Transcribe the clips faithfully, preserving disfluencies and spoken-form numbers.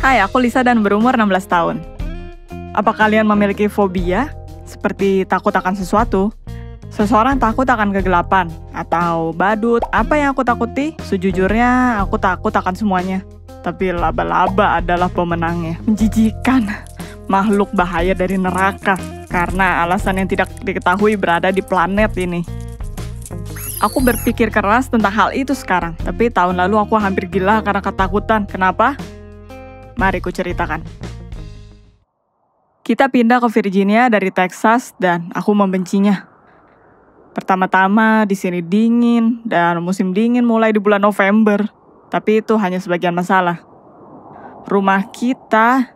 Hai, aku Lisa dan berumur enam belas tahun. Apa kalian memiliki fobia? Seperti takut akan sesuatu? Seseorang takut akan kegelapan? Atau badut? Apa yang aku takuti? Sejujurnya, aku takut akan semuanya. Tapi laba-laba adalah pemenangnya. Menjijikan. Makhluk bahaya dari neraka. Karena alasan yang tidak diketahui berada di planet ini. Aku berpikir keras tentang hal itu sekarang. Tapi tahun lalu aku hampir gila karena ketakutan. Kenapa? Mari ku ceritakan. Kita pindah ke Virginia dari Texas dan aku membencinya. Pertama-tama di sini dingin dan musim dingin mulai di bulan November. Tapi itu hanya sebagian masalah. Rumah kita...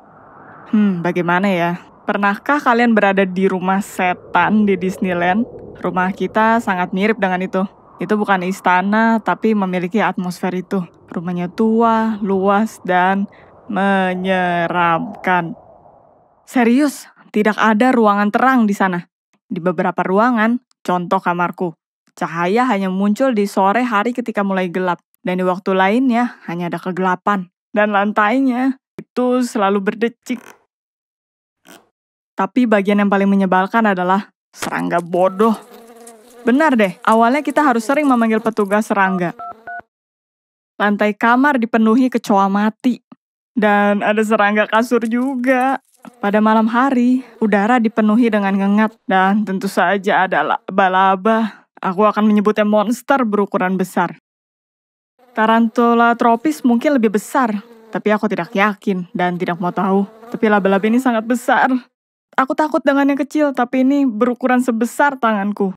Hmm, bagaimana ya? Pernahkah kalian berada di rumah setan di Disneyland? Rumah kita sangat mirip dengan itu. Itu bukan istana, tapi memiliki atmosfer itu. Rumahnya tua, luas, dan menyeramkan. Serius, tidak ada ruangan terang di sana. Di beberapa ruangan, contoh kamarku, cahaya hanya muncul di sore hari ketika mulai gelap. Dan di waktu lainnya, hanya ada kegelapan. Dan lantainya, itu selalu berdecik. Tapi bagian yang paling menyebalkan adalah serangga bodoh. Benar deh, awalnya kita harus sering memanggil petugas serangga. Lantai kamar dipenuhi kecoa mati. Dan ada serangga kasur juga. Pada malam hari, udara dipenuhi dengan ngengat. Dan tentu saja ada laba-laba. Aku akan menyebutnya monster berukuran besar. Tarantula tropis mungkin lebih besar. Tapi aku tidak yakin dan tidak mau tahu. Tapi laba-laba ini sangat besar. Aku takut dengan yang kecil, tapi ini berukuran sebesar tanganku.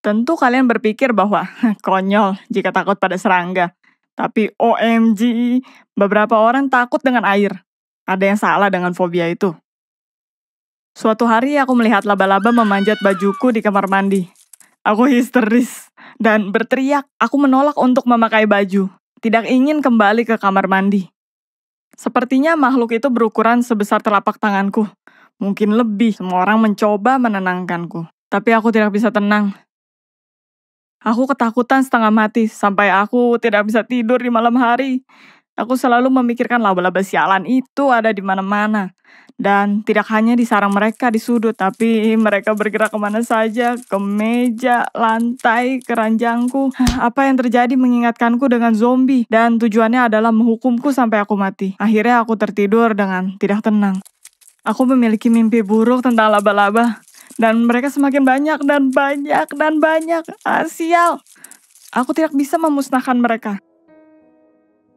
Tentu kalian berpikir bahwa konyol jika takut pada serangga. Tapi O M G, beberapa orang takut dengan air. Ada yang salah dengan fobia itu. Suatu hari aku melihat laba-laba memanjat bajuku di kamar mandi. Aku histeris dan berteriak. Aku menolak untuk memakai baju. Tidak ingin kembali ke kamar mandi. Sepertinya makhluk itu berukuran sebesar telapak tanganku. Mungkin lebih. Semua orang mencoba menenangkanku. Tapi aku tidak bisa tenang. Aku ketakutan setengah mati, sampai aku tidak bisa tidur di malam hari. Aku selalu memikirkan laba-laba sialan itu ada di mana-mana. Dan tidak hanya di sarang mereka di sudut, tapi mereka bergerak kemana saja, ke meja, lantai, keranjangku. Apa yang terjadi mengingatkanku dengan zombie, dan tujuannya adalah menghukumku sampai aku mati. Akhirnya aku tertidur dengan tidak tenang. Aku memiliki mimpi buruk tentang laba-laba. Dan mereka semakin banyak, dan banyak, dan banyak. Ah, sial. Aku tidak bisa memusnahkan mereka.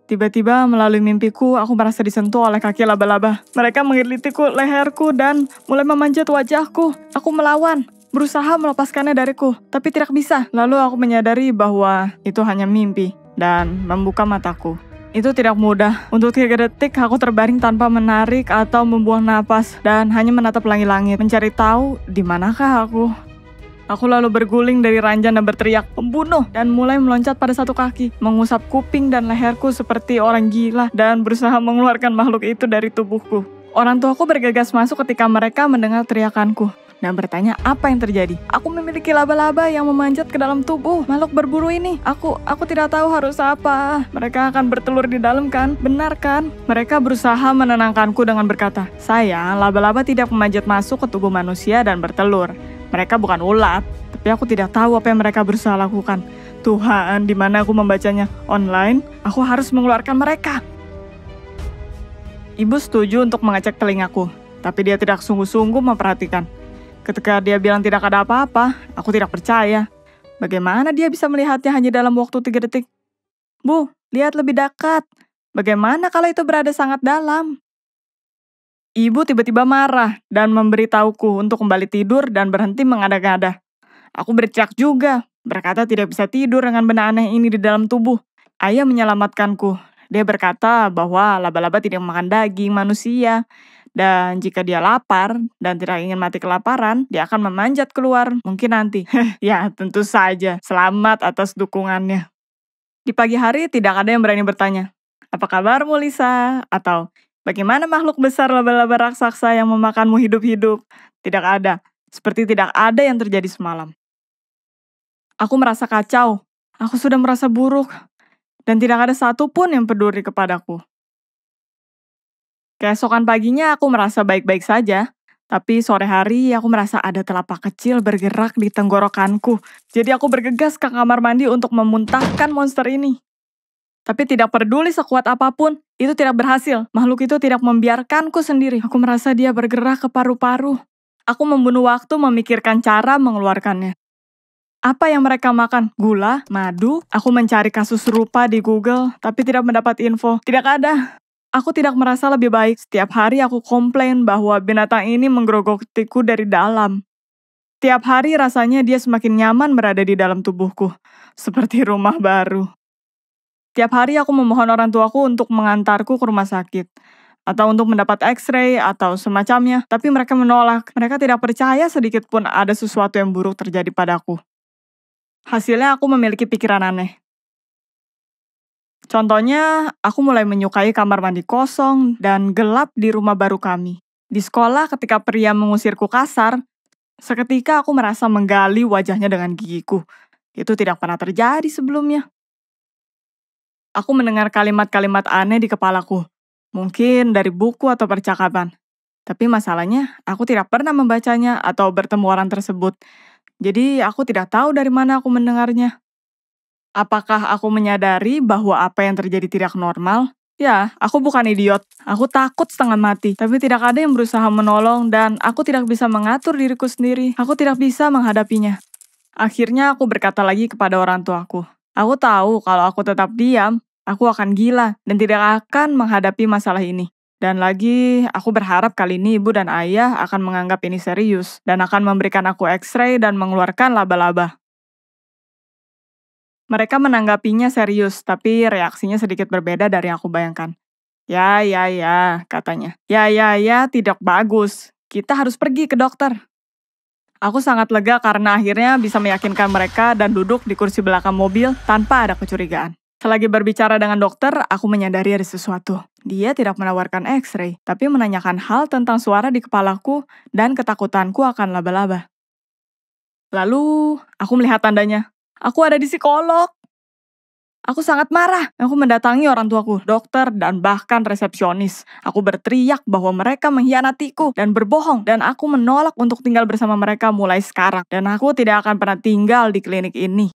Tiba-tiba melalui mimpiku, aku merasa disentuh oleh kaki laba-laba. Mereka menggelitiku leherku dan mulai memanjat wajahku. Aku melawan, berusaha melepaskannya dariku, tapi tidak bisa. Lalu aku menyadari bahwa itu hanya mimpi, dan membuka mataku. Itu tidak mudah. Untuk tiga detik, aku terbaring tanpa menarik atau membuang napas dan hanya menatap langit-langit, mencari tahu di manakah aku. Aku lalu berguling dari ranjang dan berteriak, "Pembunuh!" dan mulai meloncat pada satu kaki, mengusap kuping dan leherku seperti orang gila dan berusaha mengeluarkan makhluk itu dari tubuhku. Orang tuaku bergegas masuk ketika mereka mendengar teriakanku dan bertanya apa yang terjadi. Aku memiliki laba-laba yang memanjat ke dalam tubuh makhluk berburu ini. Aku, aku tidak tahu harus apa. Mereka akan bertelur di dalam kan? Benar kan? Mereka berusaha menenangkanku dengan berkata, "Sayang, laba-laba tidak memanjat masuk ke tubuh manusia dan bertelur. Mereka bukan ulat." Tapi aku tidak tahu apa yang mereka berusaha lakukan. Tuhan, di mana aku membacanya? Online? Aku harus mengeluarkan mereka. Ibu setuju untuk mengecek telingaku, tapi dia tidak sungguh-sungguh memperhatikan. Ketika dia bilang tidak ada apa-apa, aku tidak percaya. Bagaimana dia bisa melihatnya hanya dalam waktu tiga detik? Bu, lihat lebih dekat. Bagaimana kalau itu berada sangat dalam? Ibu tiba-tiba marah dan memberitahuku untuk kembali tidur dan berhenti mengada-ngada. Aku bercak juga, berkata tidak bisa tidur dengan benda aneh ini di dalam tubuh. Ayah menyelamatkanku. Dia berkata bahwa laba-laba tidak makan daging manusia. Dan jika dia lapar dan tidak ingin mati kelaparan, dia akan memanjat keluar, mungkin nanti. Ya, tentu saja. Selamat atas dukungannya. Di pagi hari, tidak ada yang berani bertanya, "Apa kabarmu, Lisa?" Atau, "Bagaimana makhluk besar laba-laba raksasa yang memakanmu hidup-hidup?" Tidak ada. Seperti tidak ada yang terjadi semalam. Aku merasa kacau. Aku sudah merasa buruk. dan tidak ada satupun yang peduli kepadaku. Keesokan paginya aku merasa baik-baik saja, tapi sore hari aku merasa ada telapak kecil bergerak di tenggorokanku. Jadi aku bergegas ke kamar mandi untuk memuntahkan monster ini. Tapi tidak peduli sekuat apapun, itu tidak berhasil. Makhluk itu tidak membiarkanku sendiri. Aku merasa dia bergerak ke paru-paru. Aku membunuh waktu memikirkan cara mengeluarkannya. Apa yang mereka makan? Gula? Madu? Aku mencari kasus serupa di Google, tapi tidak mendapat info. Tidak ada. Aku tidak merasa lebih baik. Setiap hari aku komplain bahwa binatang ini menggerogotiku dari dalam. Tiap hari rasanya dia semakin nyaman berada di dalam tubuhku. Seperti rumah baru. Tiap hari aku memohon orang tuaku untuk mengantarku ke rumah sakit. Atau untuk mendapat X-ray atau semacamnya. Tapi mereka menolak. Mereka tidak percaya sedikit pun ada sesuatu yang buruk terjadi padaku. Hasilnya aku memiliki pikiran aneh. Contohnya, aku mulai menyukai kamar mandi kosong dan gelap di rumah baru kami. Di sekolah ketika pria mengusirku kasar, seketika aku merasa menggali wajahnya dengan gigiku. Itu tidak pernah terjadi sebelumnya. Aku mendengar kalimat-kalimat aneh di kepalaku, mungkin dari buku atau percakapan. Tapi masalahnya, aku tidak pernah membacanya atau bertemu orang tersebut. Jadi aku tidak tahu dari mana aku mendengarnya. Apakah aku menyadari bahwa apa yang terjadi tidak normal? Ya, aku bukan idiot. Aku takut setengah mati. Tapi tidak ada yang berusaha menolong dan aku tidak bisa mengatur diriku sendiri. Aku tidak bisa menghadapinya. Akhirnya aku berkata lagi kepada orang tuaku. Aku tahu kalau aku tetap diam, aku akan gila dan tidak akan menghadapi masalah ini. Dan lagi, aku berharap kali ini ibu dan ayah akan menganggap ini serius dan akan memberikan aku X-ray dan mengeluarkan laba-laba. Mereka menanggapinya serius, tapi reaksinya sedikit berbeda dari yang aku bayangkan. Ya, ya, ya, katanya. Ya, ya, ya, tidak bagus. Kita harus pergi ke dokter. Aku sangat lega karena akhirnya bisa meyakinkan mereka dan duduk di kursi belakang mobil tanpa ada kecurigaan. Selagi berbicara dengan dokter, aku menyadari ada sesuatu. Dia tidak menawarkan X-ray, tapi menanyakan hal tentang suara di kepalaku dan ketakutanku akan laba-laba. Lalu, aku melihat tandanya. Aku ada di psikolog. Aku sangat marah. Aku mendatangi orang tuaku, dokter, dan bahkan resepsionis. Aku berteriak bahwa mereka mengkhianatiku dan berbohong. Dan aku menolak untuk tinggal bersama mereka mulai sekarang. Dan aku tidak akan pernah tinggal di klinik ini.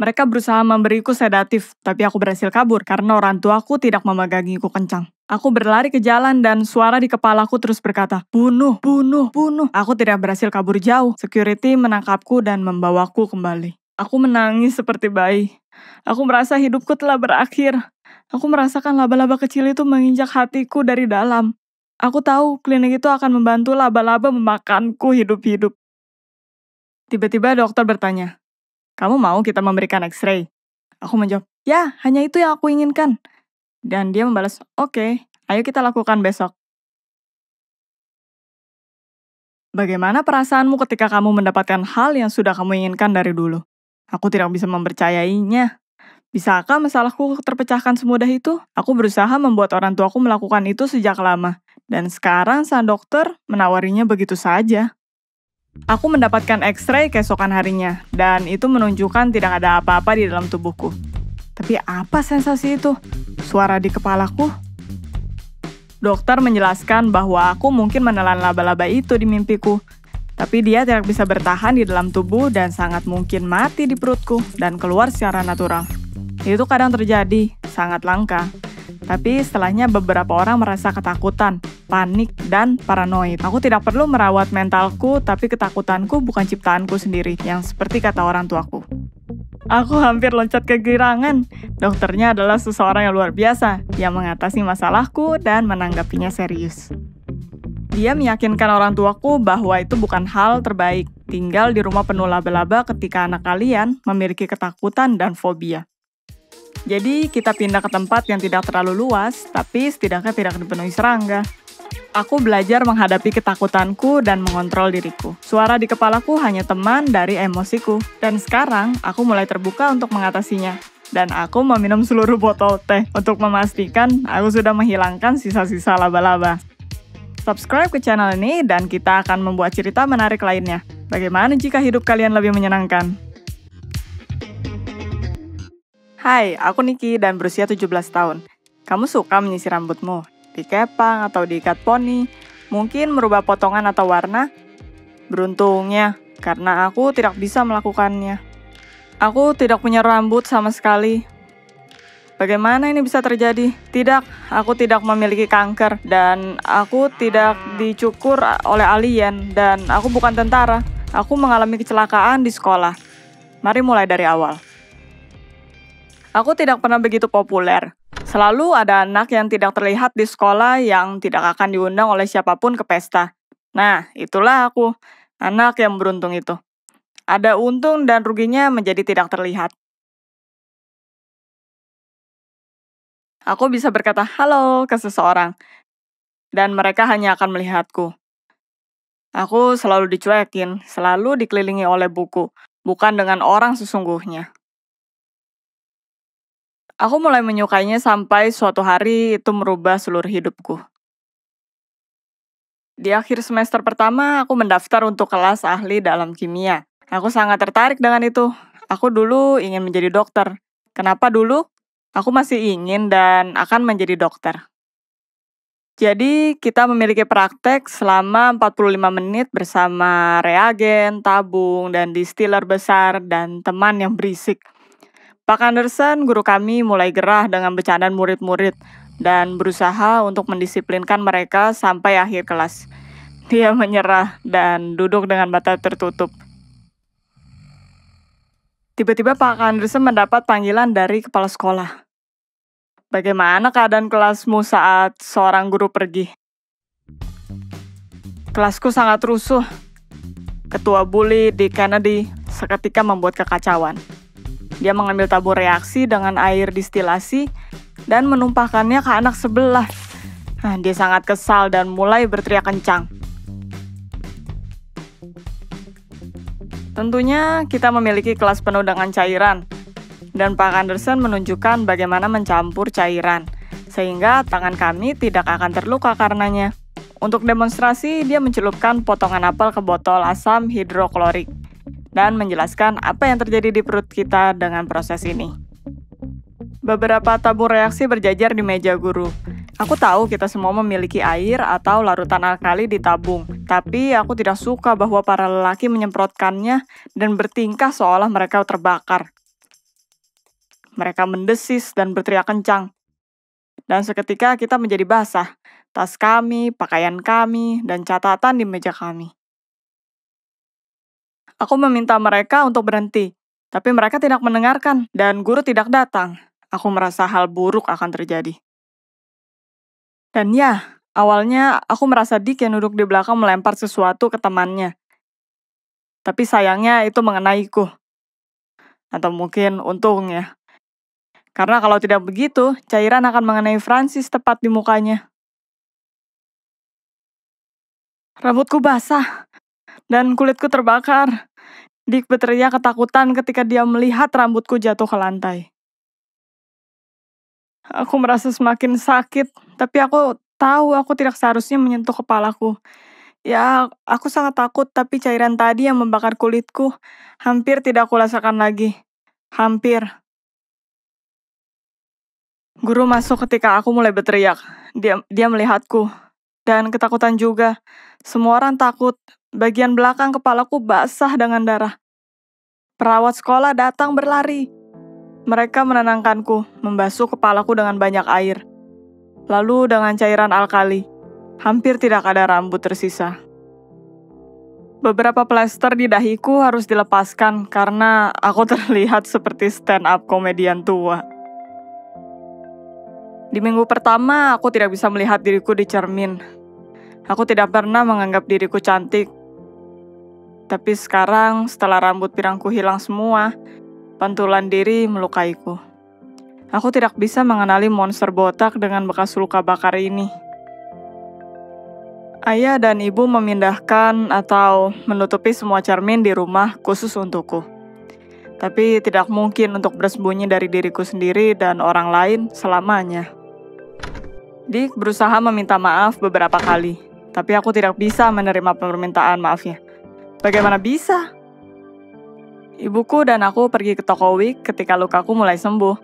Mereka berusaha memberiku sedatif, tapi aku berhasil kabur karena orang tuaku tidak memegangiku kencang. Aku berlari ke jalan dan suara di kepalaku terus berkata, bunuh, bunuh, bunuh. Aku tidak berhasil kabur jauh. Security menangkapku dan membawaku kembali. Aku menangis seperti bayi. Aku merasa hidupku telah berakhir. Aku merasakan laba-laba kecil itu menginjak hatiku dari dalam. Aku tahu klinik itu akan membantu laba-laba memakanku hidup-hidup. Tiba-tiba dokter bertanya, kamu mau kita memberikan X-ray? Aku menjawab, ya, hanya itu yang aku inginkan. Dan dia membalas, oke, ayo kita lakukan besok. Bagaimana perasaanmu ketika kamu mendapatkan hal yang sudah kamu inginkan dari dulu? Aku tidak bisa mempercayainya. Bisakah masalahku terpecahkan semudah itu? Aku berusaha membuat orang tuaku melakukan itu sejak lama. Dan sekarang sang dokter menawarinya begitu saja. Aku mendapatkan X-ray keesokan harinya. Dan itu menunjukkan tidak ada apa-apa di dalam tubuhku. Tapi apa sensasi itu? Suara di kepalaku? Dokter menjelaskan bahwa aku mungkin menelan laba-laba itu di mimpiku. Tapi dia tidak bisa bertahan di dalam tubuh dan sangat mungkin mati di perutku dan keluar secara natural. Itu kadang terjadi, sangat langka. Tapi setelahnya beberapa orang merasa ketakutan, panik, dan paranoid. Aku tidak perlu merawat mentalku, tapi ketakutanku bukan ciptaanku sendiri, yang seperti kata orang tuaku. Aku hampir loncat kegirangan. Dokternya adalah seseorang yang luar biasa, yang mengatasi masalahku dan menanggapinya serius. Dia meyakinkan orang tuaku bahwa itu bukan hal terbaik tinggal di rumah penuh laba-laba ketika anak kalian memiliki ketakutan dan fobia. Jadi kita pindah ke tempat yang tidak terlalu luas, tapi setidaknya tidak dipenuhi serangga. Aku belajar menghadapi ketakutanku dan mengontrol diriku. Suara di kepalaku hanya teman dari emosiku. Dan sekarang aku mulai terbuka untuk mengatasinya. Dan aku meminum seluruh botol teh untuk memastikan aku sudah menghilangkan sisa-sisa laba-laba. Subscribe ke channel ini dan kita akan membuat cerita menarik lainnya. Bagaimana jika hidup kalian lebih menyenangkan? Hai, aku Niki dan berusia tujuh belas tahun. Kamu suka menyisir rambutmu? Dikepang atau diikat poni? Mungkin merubah potongan atau warna? Beruntungnya, karena aku tidak bisa melakukannya. Aku tidak punya rambut sama sekali. Bagaimana ini bisa terjadi? Tidak, aku tidak memiliki kanker, dan aku tidak dicukur oleh alien, dan aku bukan tentara. Aku mengalami kecelakaan di sekolah. Mari mulai dari awal. Aku tidak pernah begitu populer. Selalu ada anak yang tidak terlihat di sekolah yang tidak akan diundang oleh siapapun ke pesta. Nah, itulah aku, anak yang beruntung itu. Ada untung dan ruginya menjadi tidak terlihat. Aku bisa berkata halo ke seseorang, dan mereka hanya akan melihatku. Aku selalu dicuekin, selalu dikelilingi oleh buku, bukan dengan orang sesungguhnya. Aku mulai menyukainya sampai suatu hari itu merubah seluruh hidupku. Di akhir semester pertama, aku mendaftar untuk kelas ahli dalam kimia. Aku sangat tertarik dengan itu. Aku dulu ingin menjadi dokter. Kenapa dulu? Aku masih ingin dan akan menjadi dokter. Jadi, kita memiliki praktek selama empat puluh lima menit bersama reagen, tabung, dan distiller besar, dan teman yang berisik. Pak Anderson, guru kami, mulai gerah dengan bercandaan murid-murid dan berusaha untuk mendisiplinkan mereka sampai akhir kelas. Dia menyerah dan duduk dengan mata tertutup. Tiba-tiba Pak Anderson mendapat panggilan dari kepala sekolah. Bagaimana keadaan kelasmu saat seorang guru pergi? Kelasku sangat rusuh. Ketua bully di Kennedy seketika membuat kekacauan. Dia mengambil tabur reaksi dengan air distilasi dan menumpahkannya ke anak sebelah. Nah, dia sangat kesal dan mulai berteriak kencang. Tentunya kita memiliki kelas penuh dengan cairan, dan Pak Anderson menunjukkan bagaimana mencampur cairan, sehingga tangan kami tidak akan terluka karenanya. Untuk demonstrasi, dia mencelupkan potongan apel ke botol asam hidroklorik, dan menjelaskan apa yang terjadi di perut kita dengan proses ini. Beberapa tabur reaksi berjajar di meja guru. Aku tahu kita semua memiliki air atau larutan alkali di tabung, tapi aku tidak suka bahwa para lelaki menyemprotkannya dan bertingkah seolah mereka terbakar. Mereka mendesis dan berteriak kencang. Dan seketika kita menjadi basah, tas kami, pakaian kami, dan catatan di meja kami. Aku meminta mereka untuk berhenti, tapi mereka tidak mendengarkan dan guru tidak datang. Aku merasa hal buruk akan terjadi. Dan ya, awalnya aku merasa Dick yang duduk di belakang melempar sesuatu ke temannya. Tapi sayangnya itu mengenaiku. Atau mungkin untungnya. Karena kalau tidak begitu, cairan akan mengenai Francis tepat di mukanya. Rambutku basah, dan kulitku terbakar. Dick berteriak ketakutan ketika dia melihat rambutku jatuh ke lantai. Aku merasa semakin sakit, tapi aku tahu aku tidak seharusnya menyentuh kepalaku. Ya, aku sangat takut, tapi cairan tadi yang membakar kulitku hampir tidak kurasakan lagi. Hampir. Guru masuk ketika aku mulai berteriak. Dia, dia melihatku. Dan ketakutan juga. Semua orang takut. Bagian belakang kepalaku basah dengan darah. Perawat sekolah datang berlari. Mereka menenangkanku, membasuh kepalaku dengan banyak air. Lalu dengan cairan alkali, hampir tidak ada rambut tersisa. Beberapa plester di dahiku harus dilepaskan karena aku terlihat seperti stand-up komedian tua. Di minggu pertama, aku tidak bisa melihat diriku di cermin. Aku tidak pernah menganggap diriku cantik. Tapi sekarang, setelah rambut pirangku hilang semua, pantulan diri melukaiku. Aku tidak bisa mengenali monster botak dengan bekas luka bakar ini. Ayah dan ibu memindahkan atau menutupi semua cermin di rumah khusus untukku. Tapi tidak mungkin untuk bersembunyi dari diriku sendiri dan orang lain selamanya. Dick berusaha meminta maaf beberapa kali, tapi aku tidak bisa menerima permintaan maafnya. Bagaimana bisa? Ibuku dan aku pergi ke toko wig ketika lukaku mulai sembuh.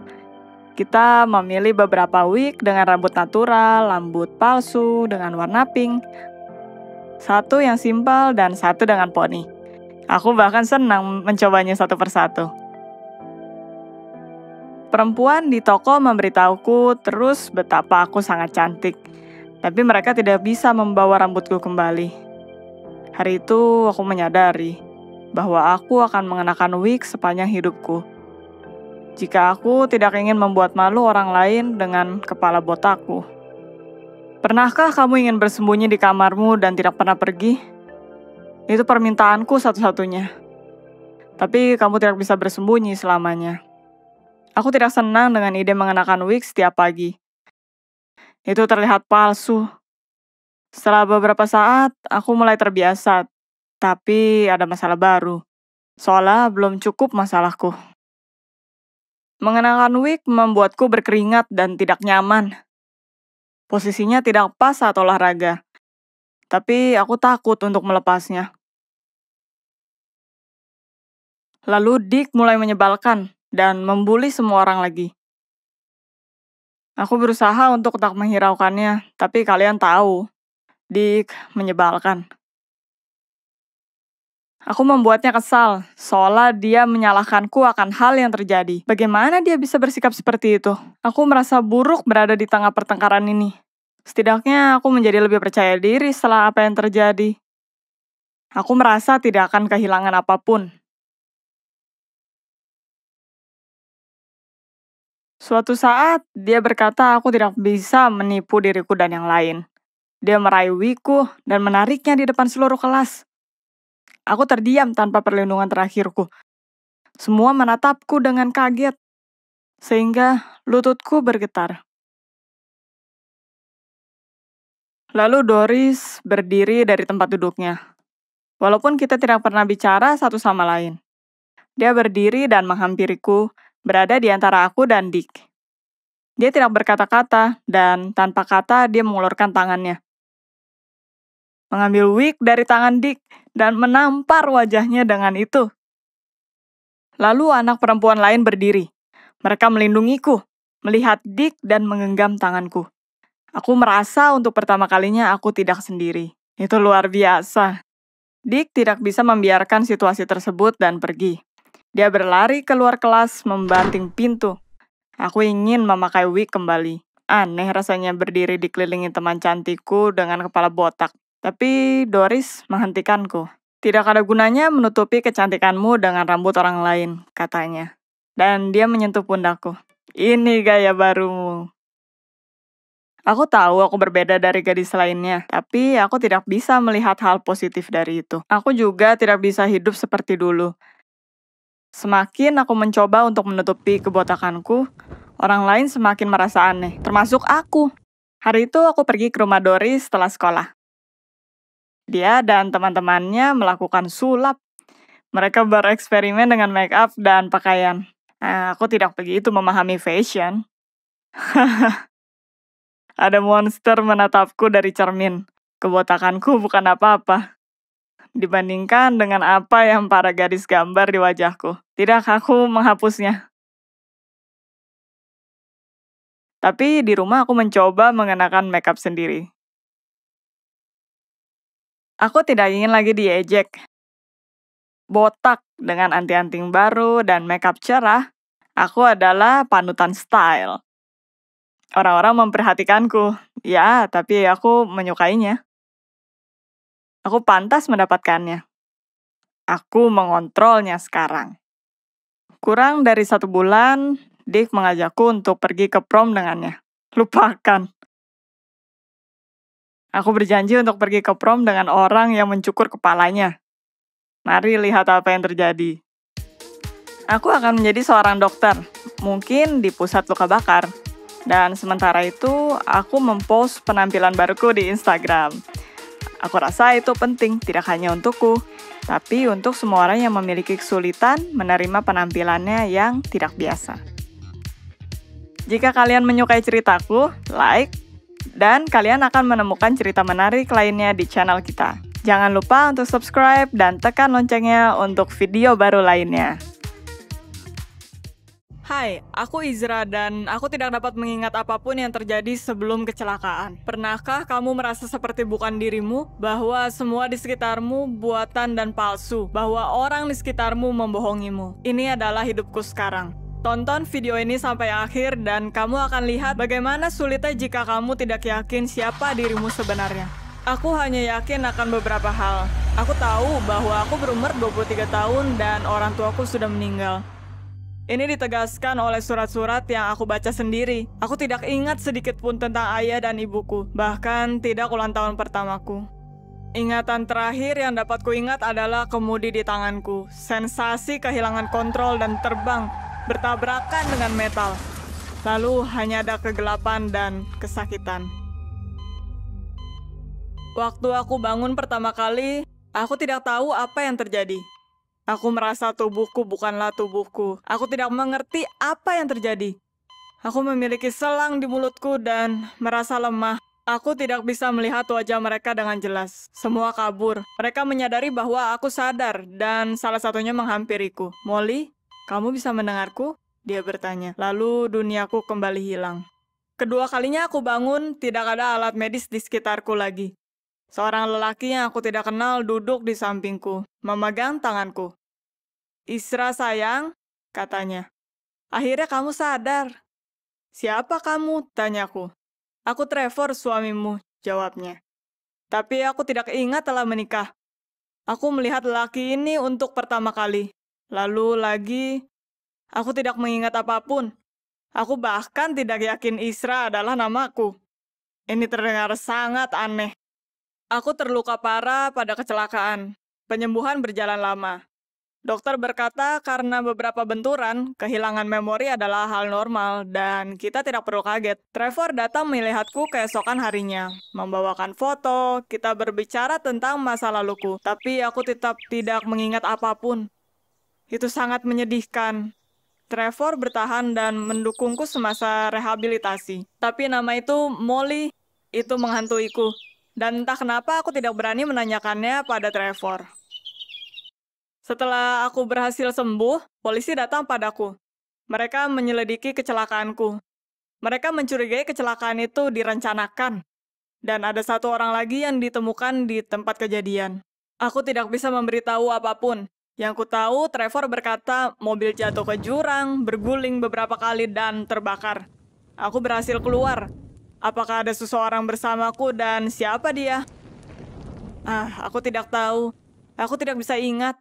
Kita memilih beberapa wig dengan rambut natural, rambut palsu, dengan warna pink. Satu yang simpel dan satu dengan poni. Aku bahkan senang mencobanya satu persatu. Perempuan di toko memberitahuku terus betapa aku sangat cantik. Tapi mereka tidak bisa membawa rambutku kembali. Hari itu aku menyadari bahwa aku akan mengenakan wig sepanjang hidupku. Jika aku tidak ingin membuat malu orang lain dengan kepala botakku. Pernahkah kamu ingin bersembunyi di kamarmu dan tidak pernah pergi? Itu permintaanku satu-satunya. Tapi kamu tidak bisa bersembunyi selamanya. Aku tidak senang dengan ide mengenakan wig setiap pagi. Itu terlihat palsu. Setelah beberapa saat, aku mulai terbiasa. Tapi ada masalah baru. Soalnya belum cukup masalahku. Mengenakan wig membuatku berkeringat dan tidak nyaman. Posisinya tidak pas saat olahraga, tapi aku takut untuk melepasnya. Lalu Dick mulai menyebalkan dan membuli semua orang lagi. Aku berusaha untuk tak menghiraukannya, tapi kalian tahu, Dick menyebalkan. Aku membuatnya kesal, seolah dia menyalahkanku akan hal yang terjadi. Bagaimana dia bisa bersikap seperti itu? Aku merasa buruk berada di tengah pertengkaran ini. Setidaknya aku menjadi lebih percaya diri setelah apa yang terjadi. Aku merasa tidak akan kehilangan apapun. Suatu saat, dia berkata aku tidak bisa menipu diriku dan yang lain. Dia meraih wiku dan menariknya di depan seluruh kelas. Aku terdiam tanpa perlindungan terakhirku. Semua menatapku dengan kaget, sehingga lututku bergetar. Lalu Doris berdiri dari tempat duduknya. Walaupun kita tidak pernah bicara satu sama lain. Dia berdiri dan menghampiriku, berada di antara aku dan Dick. Dia tidak berkata-kata, dan tanpa kata dia mengulurkan tangannya. Mengambil wig dari tangan Dick, dan menampar wajahnya dengan itu. Lalu anak perempuan lain berdiri. Mereka melindungiku, melihat Dick dan menggenggam tanganku. Aku merasa untuk pertama kalinya aku tidak sendiri. Itu luar biasa. Dick tidak bisa membiarkan situasi tersebut dan pergi. Dia berlari keluar kelas membanting pintu. Aku ingin memakai wig kembali. Aneh rasanya berdiri dikelilingi teman cantikku dengan kepala botak. Tapi Doris menghentikanku. Tidak ada gunanya menutupi kecantikanmu dengan rambut orang lain, katanya. Dan dia menyentuh pundakku. Ini gaya barumu. Aku tahu aku berbeda dari gadis lainnya, tapi aku tidak bisa melihat hal positif dari itu. Aku juga tidak bisa hidup seperti dulu. Semakin aku mencoba untuk menutupi kebotakanku, orang lain semakin merasa aneh, termasuk aku. Hari itu aku pergi ke rumah Doris setelah sekolah. Dia dan teman-temannya melakukan sulap. Mereka bereksperimen dengan make up dan pakaian. Nah, aku tidak begitu memahami fashion. Ada monster menatapku dari cermin. Kebotakanku bukan apa-apa. Dibandingkan dengan apa yang para gadis gambar di wajahku. Tidak, aku menghapusnya. Tapi di rumah aku mencoba mengenakan make up sendiri. Aku tidak ingin lagi diejek. Botak dengan anting-anting baru dan makeup cerah, aku adalah panutan style. Orang-orang memperhatikanku. Ya, tapi aku menyukainya. Aku pantas mendapatkannya. Aku mengontrolnya sekarang. Kurang dari satu bulan, Dick mengajakku untuk pergi ke prom dengannya. Lupakan. Aku berjanji untuk pergi ke prom dengan orang yang mencukur kepalanya. Mari lihat apa yang terjadi. Aku akan menjadi seorang dokter, mungkin di pusat luka bakar. Dan sementara itu, aku mempost penampilan baruku di Instagram. Aku rasa itu penting, tidak hanya untukku, tapi untuk semua orang yang memiliki kesulitan menerima penampilannya yang tidak biasa. Jika kalian menyukai ceritaku, like, dan kalian akan menemukan cerita menarik lainnya di channel kita. Jangan lupa untuk subscribe dan tekan loncengnya untuk video baru lainnya. Hai, aku Izra dan aku tidak dapat mengingat apapun yang terjadi sebelum kecelakaan. Pernahkah kamu merasa seperti bukan dirimu? Bahwa semua di sekitarmu buatan dan palsu. Bahwa orang di sekitarmu membohongimu. Ini adalah hidupku sekarang. Tonton video ini sampai akhir dan kamu akan lihat bagaimana sulitnya jika kamu tidak yakin siapa dirimu sebenarnya. Aku hanya yakin akan beberapa hal. Aku tahu bahwa aku berumur dua puluh tiga tahun dan orang tuaku sudah meninggal. Ini ditegaskan oleh surat-surat yang aku baca sendiri. Aku tidak ingat sedikit pun tentang ayah dan ibuku, bahkan tidak ulang tahun pertamaku. Ingatan terakhir yang dapat kuingat adalah kemudi di tanganku. Sensasi kehilangan kontrol dan terbang bertabrakan dengan metal. Lalu hanya ada kegelapan dan kesakitan. Waktu aku bangun pertama kali, aku tidak tahu apa yang terjadi. Aku merasa tubuhku bukanlah tubuhku. Aku tidak mengerti apa yang terjadi. Aku memiliki selang di mulutku dan merasa lemah. Aku tidak bisa melihat wajah mereka dengan jelas. Semua kabur. Mereka menyadari bahwa aku sadar dan salah satunya menghampiriku. Molly? Kamu bisa mendengarku? Dia bertanya. Lalu duniaku kembali hilang. Kedua kalinya aku bangun, tidak ada alat medis di sekitarku lagi. Seorang lelaki yang aku tidak kenal duduk di sampingku, memegang tanganku. Izra sayang, katanya. Akhirnya kamu sadar. Siapa kamu? Tanyaku. Aku Trevor, suamimu, jawabnya. Tapi aku tidak ingat telah menikah. Aku melihat lelaki ini untuk pertama kali. Lalu lagi, aku tidak mengingat apapun. Aku bahkan tidak yakin Izra adalah namaku. Ini terdengar sangat aneh. Aku terluka parah pada kecelakaan. Penyembuhan berjalan lama. Dokter berkata karena beberapa benturan, kehilangan memori adalah hal normal dan kita tidak perlu kaget. Trevor datang melihatku keesokan harinya, membawakan foto, kita berbicara tentang masa laluku, tapi aku tetap tidak mengingat apapun. Itu sangat menyedihkan. Trevor bertahan dan mendukungku semasa rehabilitasi. Tapi nama itu, Molly, itu menghantuiku. Dan entah kenapa aku tidak berani menanyakannya pada Trevor. Setelah aku berhasil sembuh, polisi datang padaku. Mereka menyelidiki kecelakaanku. Mereka mencurigai kecelakaan itu direncanakan. Dan ada satu orang lagi yang ditemukan di tempat kejadian. Aku tidak bisa memberitahu apapun. Yang ku tahu, Trevor berkata mobil jatuh ke jurang, berguling beberapa kali, dan terbakar. Aku berhasil keluar. Apakah ada seseorang bersamaku dan siapa dia? Ah, aku tidak tahu. Aku tidak bisa ingat.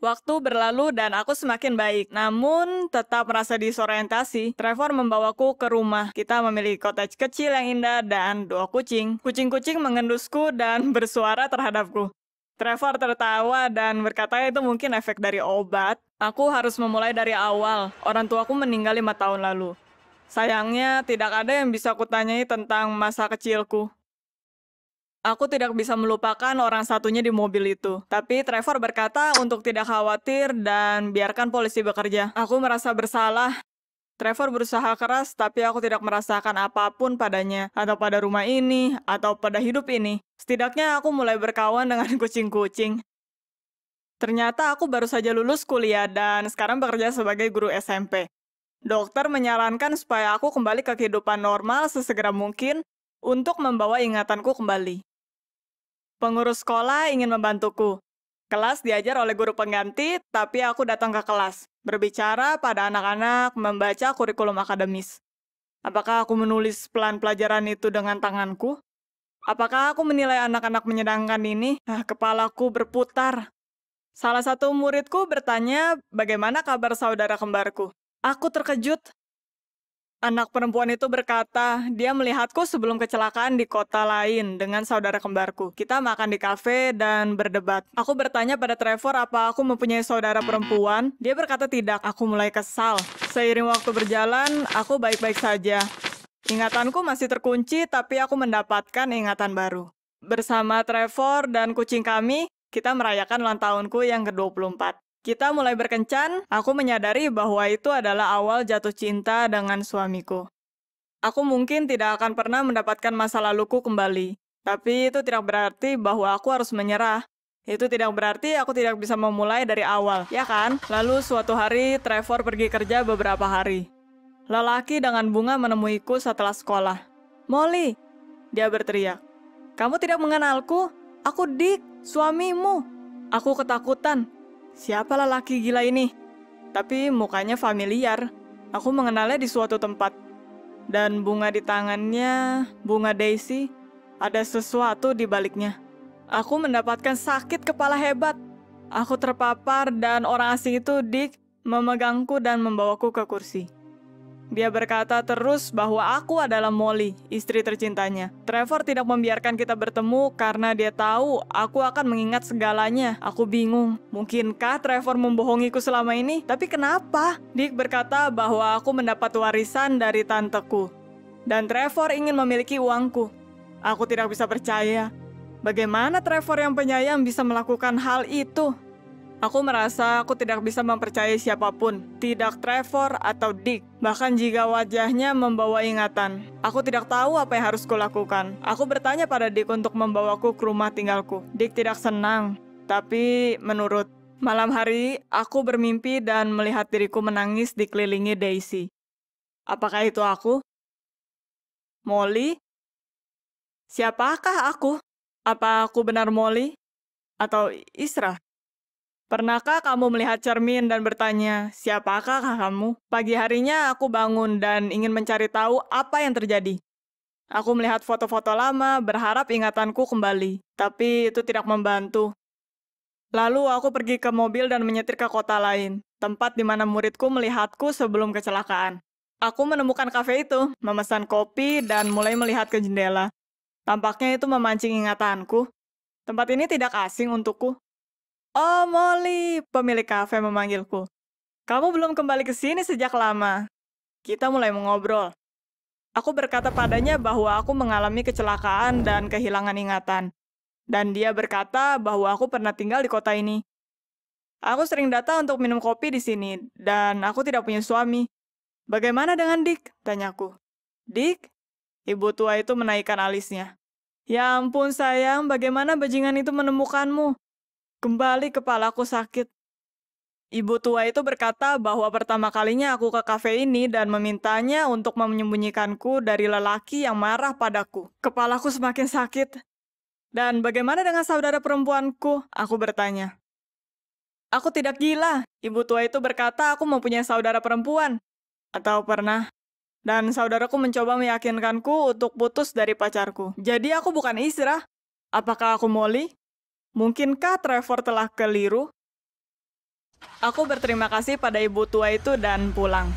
Waktu berlalu dan aku semakin baik. Namun, tetap merasa disorientasi. Trevor membawaku ke rumah. Kita memiliki cottage kecil yang indah dan dua kucing. Kucing-kucing mengendusku dan bersuara terhadapku. Trevor tertawa dan berkata itu mungkin efek dari obat. Aku harus memulai dari awal. Orang tuaku meninggal lima tahun lalu. Sayangnya, tidak ada yang bisa kutanyai tentang masa kecilku. Aku tidak bisa melupakan orang satunya di mobil itu. Tapi Trevor berkata untuk tidak khawatir dan biarkan polisi bekerja. Aku merasa bersalah. Trevor berusaha keras, tapi aku tidak merasakan apapun padanya, atau pada rumah ini, atau pada hidup ini. Setidaknya aku mulai berkawan dengan kucing-kucing. Ternyata aku baru saja lulus kuliah dan sekarang bekerja sebagai guru S M P. Dokter menyarankan supaya aku kembali ke kehidupan normal sesegera mungkin untuk membawa ingatanku kembali. Pengurus sekolah ingin membantuku. Kelas diajar oleh guru pengganti, tapi aku datang ke kelas, berbicara pada anak-anak, membaca kurikulum akademis. Apakah aku menulis pelan pelajaran itu dengan tanganku? Apakah aku menilai anak-anak menyenangkan ini? Ah, kepalaku berputar. Salah satu muridku bertanya, bagaimana kabar saudara kembarku? Aku terkejut. Anak perempuan itu berkata, dia melihatku sebelum kecelakaan di kota lain dengan saudara kembarku. Kita makan di kafe dan berdebat. Aku bertanya pada Trevor apa aku mempunyai saudara perempuan. Dia berkata tidak. Aku mulai kesal. Seiring waktu berjalan, aku baik-baik saja. Ingatanku masih terkunci, tapi aku mendapatkan ingatan baru. Bersama Trevor dan kucing kami, kita merayakan ulang tahunku yang ke dua puluh empat. Kita mulai berkencan, aku menyadari bahwa itu adalah awal jatuh cinta dengan suamiku. Aku mungkin tidak akan pernah mendapatkan masa laluku kembali. Tapi itu tidak berarti bahwa aku harus menyerah. Itu tidak berarti aku tidak bisa memulai dari awal, ya kan? Lalu suatu hari, Trevor pergi kerja beberapa hari. Lelaki dengan bunga menemuiku setelah sekolah. "Molly," dia berteriak. "Kamu tidak mengenalku? Aku Dick, suamimu." Aku ketakutan. Siapa lelaki gila ini? Tapi mukanya familiar. Aku mengenalnya di suatu tempat. Dan bunga di tangannya, bunga daisy, ada sesuatu di baliknya. Aku mendapatkan sakit kepala hebat. Aku terpapar dan orang asing itu, Dick, memegangku dan membawaku ke kursi. Dia berkata terus bahwa aku adalah Molly, istri tercintanya. Trevor tidak membiarkan kita bertemu karena dia tahu aku akan mengingat segalanya. Aku bingung, mungkinkah Trevor membohongiku selama ini? Tapi kenapa? Dick berkata bahwa aku mendapat warisan dari tanteku. Dan Trevor ingin memiliki uangku. Aku tidak bisa percaya. Bagaimana Trevor yang penyayang bisa melakukan hal itu? Aku merasa aku tidak bisa mempercayai siapapun, tidak Trevor atau Dick, bahkan jika wajahnya membawa ingatan. Aku tidak tahu apa yang harus kulakukan. Aku bertanya pada Dick untuk membawaku ke rumah tinggalku. Dick tidak senang, tapi menurut. Malam hari, aku bermimpi dan melihat diriku menangis dikelilingi Daisy. Apakah itu aku? Molly? Siapakah aku? Apa aku benar Molly? Atau Isra? Pernahkah kamu melihat cermin dan bertanya, siapakah kamu? Pagi harinya aku bangun dan ingin mencari tahu apa yang terjadi. Aku melihat foto-foto lama, berharap ingatanku kembali. Tapi itu tidak membantu. Lalu aku pergi ke mobil dan menyetir ke kota lain, tempat di mana muridku melihatku sebelum kecelakaan. Aku menemukan kafe itu, memesan kopi dan mulai melihat ke jendela. Tampaknya itu memancing ingatanku. Tempat ini tidak asing untukku. "Oh, Molly," pemilik kafe memanggilku. "Kamu belum kembali ke sini sejak lama." Kita mulai mengobrol. Aku berkata padanya bahwa aku mengalami kecelakaan dan kehilangan ingatan. Dan dia berkata bahwa aku pernah tinggal di kota ini. Aku sering datang untuk minum kopi di sini, dan aku tidak punya suami. "Bagaimana dengan Dick?" tanyaku. "Dick?" Ibu tua itu menaikkan alisnya. "Ya ampun sayang, bagaimana bajingan itu menemukanmu?" Kembali kepalaku sakit. Ibu tua itu berkata bahwa pertama kalinya aku ke kafe ini dan memintanya untuk menyembunyikanku dari lelaki yang marah padaku. Kepalaku semakin sakit. "Dan bagaimana dengan saudara perempuanku?" aku bertanya. "Aku tidak gila." Ibu tua itu berkata aku mempunyai saudara perempuan. Atau pernah. Dan saudaraku mencoba meyakinkanku untuk putus dari pacarku. Jadi aku bukan Isra. Apakah aku Molly? Mungkinkah Trevor telah keliru? Aku berterima kasih pada ibu tua itu dan pulang.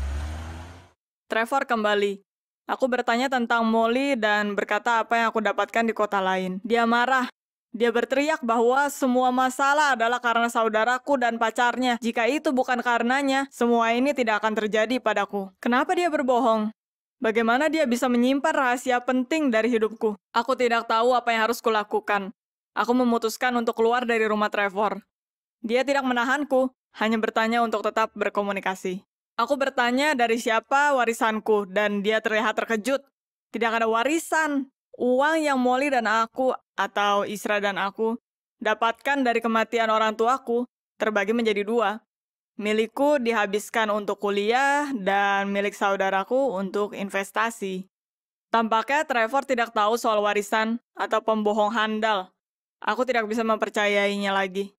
Trevor kembali. Aku bertanya tentang Molly dan berkata apa yang aku dapatkan di kota lain. Dia marah. Dia berteriak bahwa semua masalah adalah karena saudaraku dan pacarnya. Jika itu bukan karenanya, semua ini tidak akan terjadi padaku. Kenapa dia berbohong? Bagaimana dia bisa menyimpan rahasia penting dari hidupku? Aku tidak tahu apa yang harus kulakukan. Aku memutuskan untuk keluar dari rumah Trevor. Dia tidak menahanku, hanya bertanya untuk tetap berkomunikasi. Aku bertanya dari siapa warisanku, dan dia terlihat terkejut. Tidak ada warisan. Uang yang Molly dan aku, atau Isra dan aku, dapatkan dari kematian orang tuaku, terbagi menjadi dua. Milikku dihabiskan untuk kuliah dan milik saudaraku untuk investasi. Tampaknya Trevor tidak tahu soal warisan atau pembohong handal. Aku tidak bisa mempercayainya lagi.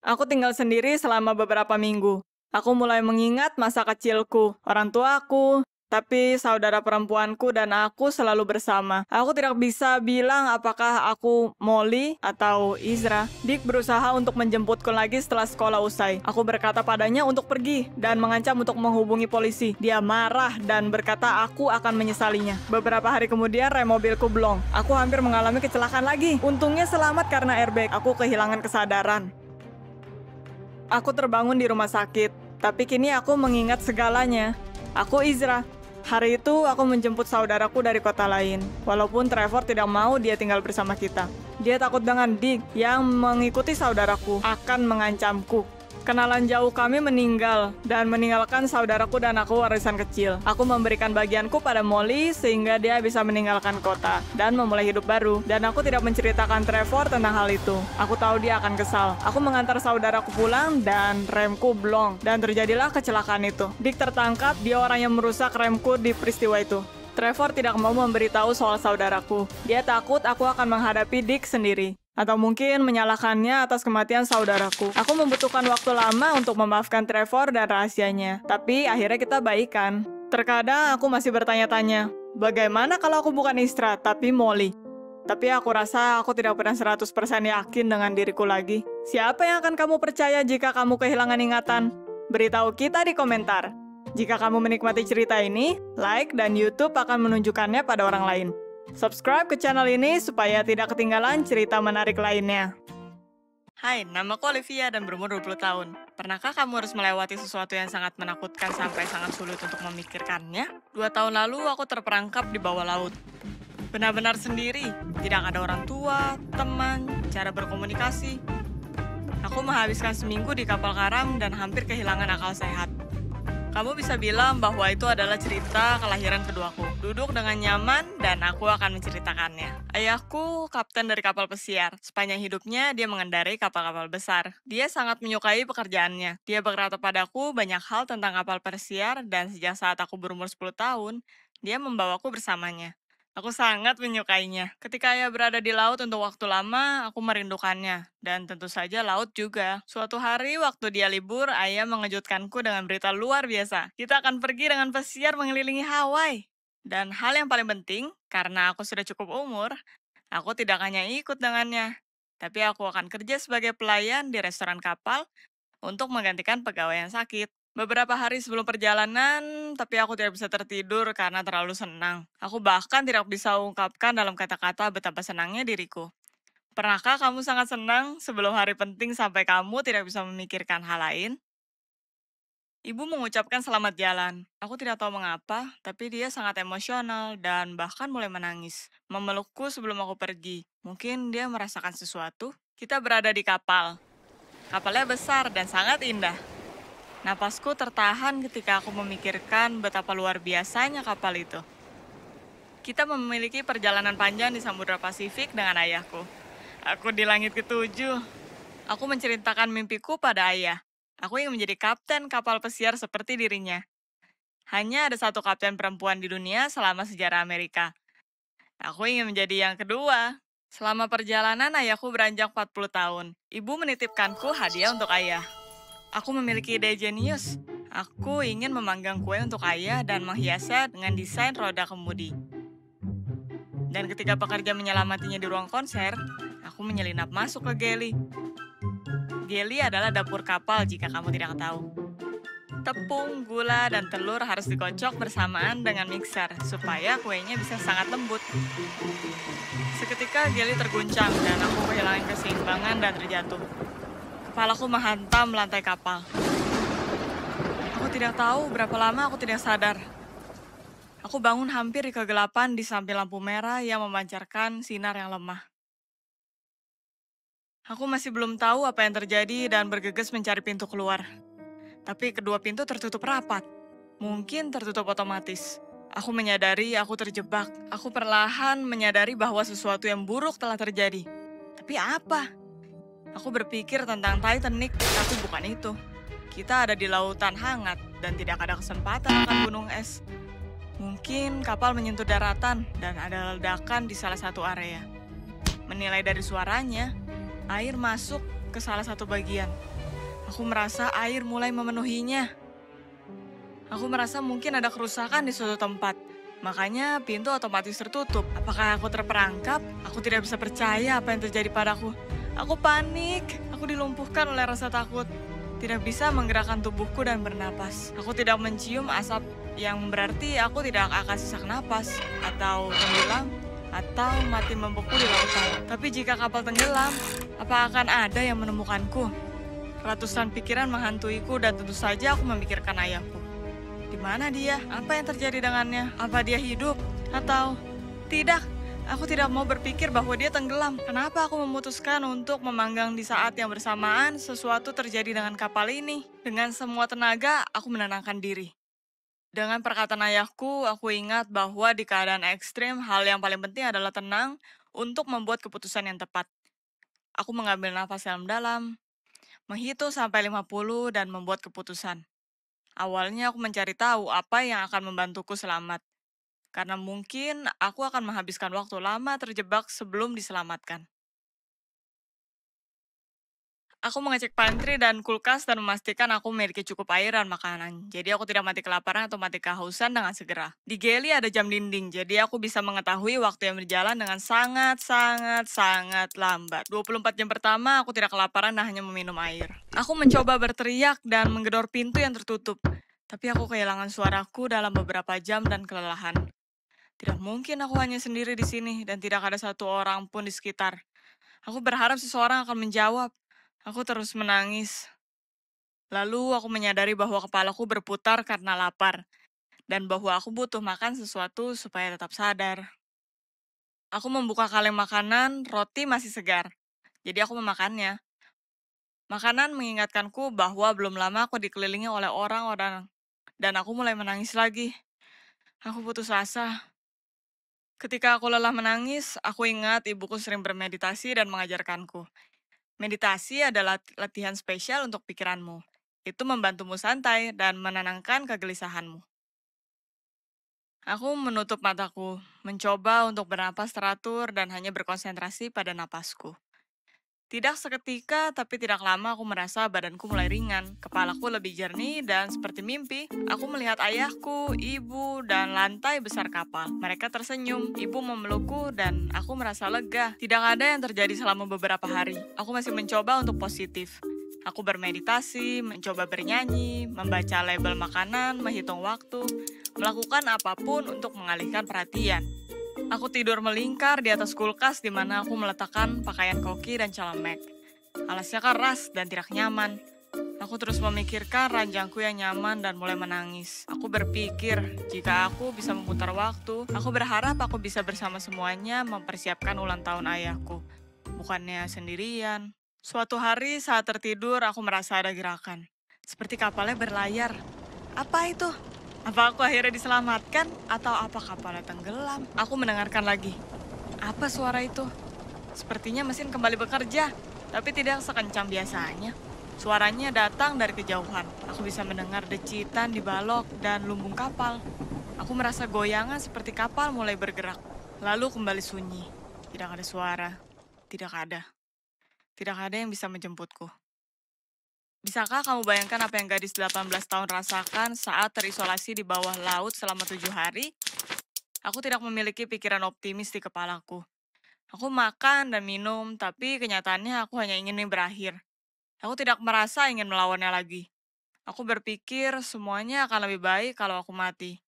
Aku tinggal sendiri selama beberapa minggu. Aku mulai mengingat masa kecilku, orang tuaku, tapi saudara perempuanku dan aku selalu bersama. Aku tidak bisa bilang apakah aku Molly atau Isra. Dick berusaha untuk menjemputku lagi setelah sekolah usai. Aku berkata padanya untuk pergi dan mengancam untuk menghubungi polisi. Dia marah dan berkata aku akan menyesalinya. Beberapa hari kemudian rem mobilku blong. Aku hampir mengalami kecelakaan lagi. Untungnya selamat karena airbag. Aku kehilangan kesadaran. Aku terbangun di rumah sakit, tapi kini aku mengingat segalanya. Aku Isra. Hari itu, aku menjemput saudaraku dari kota lain. Walaupun Trevor tidak mau dia tinggal bersama kita. Dia takut dengan Dick yang mengikuti saudaraku akan mengancamku. Kenalan jauh kami meninggal dan meninggalkan saudaraku dan aku warisan kecil. Aku memberikan bagianku pada Molly sehingga dia bisa meninggalkan kota dan memulai hidup baru. Dan aku tidak menceritakan Trevor tentang hal itu. Aku tahu dia akan kesal. Aku mengantar saudaraku pulang dan remku blong. Dan terjadilah kecelakaan itu. Dick tertangkap, dia orang yang merusak remku di peristiwa itu. Trevor tidak mau memberitahu soal saudaraku. Dia takut aku akan menghadapi Dick sendiri. Atau mungkin menyalahkannya atas kematian saudaraku. Aku membutuhkan waktu lama untuk memaafkan Trevor dan rahasianya. Tapi akhirnya kita baikan. Terkadang aku masih bertanya-tanya, bagaimana kalau aku bukan Istra, tapi Molly? Tapi aku rasa aku tidak pernah seratus persen yakin dengan diriku lagi. Siapa yang akan kamu percaya jika kamu kehilangan ingatan? Beritahu kita di komentar. Jika kamu menikmati cerita ini, like dan YouTube akan menunjukkannya pada orang lain. Subscribe ke channel ini supaya tidak ketinggalan cerita menarik lainnya. Hai, namaku Olivia dan berumur dua puluh tahun. Pernahkah kamu harus melewati sesuatu yang sangat menakutkan sampai sangat sulit untuk memikirkannya? Dua tahun lalu aku terperangkap di bawah laut. Benar-benar sendiri, tidak ada orang tua, teman, cara berkomunikasi. Aku menghabiskan seminggu di kapal karam dan hampir kehilangan akal sehat. Kamu bisa bilang bahwa itu adalah cerita kelahiran keduaku. Duduk dengan nyaman dan aku akan menceritakannya. Ayahku, kapten dari kapal pesiar. Sepanjang hidupnya, dia mengendarai kapal-kapal besar. Dia sangat menyukai pekerjaannya. Dia berkata padaku banyak hal tentang kapal pesiar dan sejak saat aku berumur sepuluh tahun, dia membawaku bersamanya. Aku sangat menyukainya. Ketika ayah berada di laut untuk waktu lama, aku merindukannya. Dan tentu saja laut juga. Suatu hari waktu dia libur, ayah mengejutkanku dengan berita luar biasa. Kita akan pergi dengan pesiar mengelilingi Hawaii. Dan hal yang paling penting, karena aku sudah cukup umur, aku tidak hanya ikut dengannya. Tapi aku akan kerja sebagai pelayan di restoran kapal untuk menggantikan pegawai yang sakit. Beberapa hari sebelum perjalanan, tapi aku tidak bisa tertidur karena terlalu senang. Aku bahkan tidak bisa ungkapkan dalam kata-kata betapa senangnya diriku. Pernahkah kamu sangat senang sebelum hari penting sampai kamu tidak bisa memikirkan hal lain? Ibu mengucapkan selamat jalan. Aku tidak tahu mengapa, tapi dia sangat emosional dan bahkan mulai menangis. Memelukku sebelum aku pergi. Mungkin dia merasakan sesuatu. Kita berada di kapal. Kapalnya besar dan sangat indah. Napasku tertahan ketika aku memikirkan betapa luar biasanya kapal itu. Kita memiliki perjalanan panjang di Samudra Pasifik dengan ayahku. Aku di langit ketujuh. Aku menceritakan mimpiku pada ayah. Aku ingin menjadi kapten kapal pesiar seperti dirinya. Hanya ada satu kapten perempuan di dunia selama sejarah Amerika. Aku ingin menjadi yang kedua. Selama perjalanan, ayahku beranjak empat puluh tahun. Ibu menitipkanku hadiah untuk ayah. Aku memiliki ide jenius. Aku ingin memanggang kue untuk ayah dan menghiasnya dengan desain roda kemudi. Dan ketika pekerja menyelamatinya di ruang konser, aku menyelinap masuk ke galley. Galley adalah dapur kapal jika kamu tidak tahu. Tepung, gula, dan telur harus dikocok bersamaan dengan mixer supaya kuenya bisa sangat lembut. Seketika galley terguncang dan aku kehilangan keseimbangan dan terjatuh. Kepalaku menghantam lantai kapal. Aku tidak tahu berapa lama aku tidak sadar. Aku bangun hampir di kegelapan di samping lampu merah yang memancarkan sinar yang lemah. Aku masih belum tahu apa yang terjadi dan bergegas mencari pintu keluar. Tapi kedua pintu tertutup rapat. Mungkin tertutup otomatis. Aku menyadari aku terjebak. Aku perlahan menyadari bahwa sesuatu yang buruk telah terjadi. Tapi apa? Aku berpikir tentang Titanic, tapi bukan itu. Kita ada di lautan hangat dan tidak ada kesempatan akan gunung es. Mungkin kapal menyentuh daratan dan ada ledakan di salah satu area. Menilai dari suaranya, air masuk ke salah satu bagian. Aku merasa air mulai memenuhinya. Aku merasa mungkin ada kerusakan di suatu tempat. Makanya pintu otomatis tertutup. Apakah aku terperangkap? Aku tidak bisa percaya apa yang terjadi padaku. Aku panik, aku dilumpuhkan oleh rasa takut. Tidak bisa menggerakkan tubuhku dan bernapas. Aku tidak mencium asap yang berarti aku tidak akan sesak napas, atau tenggelam, atau mati membeku di lautan. Tapi jika kapal tenggelam, apa akan ada yang menemukanku? Ratusan pikiran menghantuiku dan tentu saja aku memikirkan ayahku. Di mana dia? Apa yang terjadi dengannya? Apa dia hidup? Atau tidak? Aku tidak mau berpikir bahwa dia tenggelam. Kenapa aku memutuskan untuk memanggang di saat yang bersamaan sesuatu terjadi dengan kapal ini? Dengan semua tenaga, aku menenangkan diri. Dengan perkataan ayahku, aku ingat bahwa di keadaan ekstrim, hal yang paling penting adalah tenang untuk membuat keputusan yang tepat. Aku mengambil nafas dalam-dalam, menghitung sampai lima puluh dan membuat keputusan. Awalnya aku mencari tahu apa yang akan membantuku selamat. Karena mungkin aku akan menghabiskan waktu lama terjebak sebelum diselamatkan. Aku mengecek pantry dan kulkas dan memastikan aku memiliki cukup air dan makanan. Jadi aku tidak mati kelaparan atau mati kehausan dengan segera. Di Geli ada jam dinding, jadi aku bisa mengetahui waktu yang berjalan dengan sangat-sangat-sangat lambat. dua puluh empat jam pertama aku tidak kelaparan dan hanya meminum air. Aku mencoba berteriak dan menggedor pintu yang tertutup. Tapi aku kehilangan suaraku dalam beberapa jam dan kelelahan. Tidak mungkin aku hanya sendiri di sini dan tidak ada satu orang pun di sekitar. Aku berharap seseorang akan menjawab. Aku terus menangis. Lalu aku menyadari bahwa kepalaku berputar karena lapar, dan bahwa aku butuh makan sesuatu supaya tetap sadar. Aku membuka kaleng makanan, roti masih segar, jadi aku memakannya. Makanan mengingatkanku bahwa belum lama aku dikelilingi oleh orang-orang, dan aku mulai menangis lagi. Aku putus asa. Ketika aku lelah menangis, aku ingat ibuku sering bermeditasi dan mengajarkanku. Meditasi adalah latihan spesial untuk pikiranmu. Itu membantumu santai dan menenangkan kegelisahanmu. Aku menutup mataku, mencoba untuk bernapas teratur dan hanya berkonsentrasi pada napasku. Tidak seketika, tapi tidak lama aku merasa badanku mulai ringan, kepalaku lebih jernih, dan seperti mimpi, aku melihat ayahku, ibu, dan lantai besar kapal. Mereka tersenyum, ibu memelukku, dan aku merasa lega. Tidak ada yang terjadi selama beberapa hari. Aku masih mencoba untuk positif. Aku bermeditasi, mencoba bernyanyi, membaca label makanan, menghitung waktu, melakukan apapun untuk mengalihkan perhatian. Aku tidur melingkar di atas kulkas di mana aku meletakkan pakaian koki dan calamek. Alasnya keras dan tidak nyaman. Aku terus memikirkan ranjangku yang nyaman dan mulai menangis. Aku berpikir, jika aku bisa memutar waktu, aku berharap aku bisa bersama semuanya mempersiapkan ulang tahun ayahku. Bukannya sendirian. Suatu hari saat tertidur, aku merasa ada gerakan. Seperti kapalnya berlayar. Apa itu? Apa aku akhirnya diselamatkan? Atau apa kapalnya tenggelam? Aku mendengarkan lagi. Apa suara itu? Sepertinya mesin kembali bekerja, tapi tidak sekencang biasanya. Suaranya datang dari kejauhan. Aku bisa mendengar decitan di balok dan lumbung kapal. Aku merasa goyangan seperti kapal mulai bergerak. Lalu kembali sunyi. Tidak ada suara. Tidak ada. Tidak ada yang bisa menjemputku. Bisakah kamu bayangkan apa yang gadis delapan belas tahun rasakan saat terisolasi di bawah laut selama tujuh hari? Aku tidak memiliki pikiran optimis di kepalaku. Aku makan dan minum, tapi kenyataannya aku hanya ingin ini berakhir. Aku tidak merasa ingin melawannya lagi. Aku berpikir semuanya akan lebih baik kalau aku mati.